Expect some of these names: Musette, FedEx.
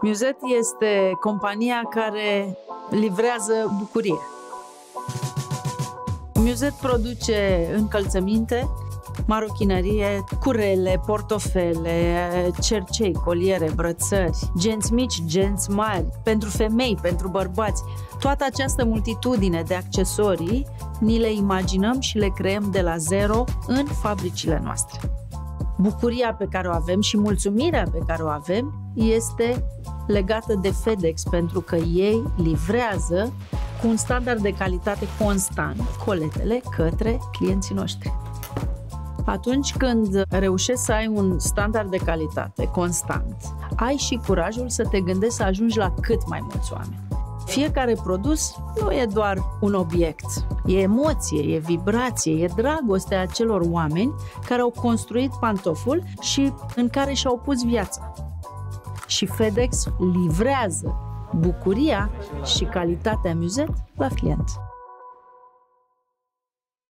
Musette este compania care livrează bucurie. Musette produce încălțăminte, marochinărie, curele, portofele, cercei, coliere, brățări, genți mici, genți mari, pentru femei, pentru bărbați. Toată această multitudine de accesorii ni le imaginăm și le creăm de la zero în fabricile noastre. Bucuria pe care o avem și mulțumirea pe care o avem este legată de FedEx, pentru că ei livrează cu un standard de calitate constant coletele către clienții noștri. Atunci când reușești să ai un standard de calitate constant, ai și curajul să te gândești să ajungi la cât mai mulți oameni. Fiecare produs nu e doar un obiect, e emoție, e vibrație, e dragostea acelor oameni care au construit pantoful și în care și-au pus viața. Și FedEx livrează bucuria și calitatea Musette la client.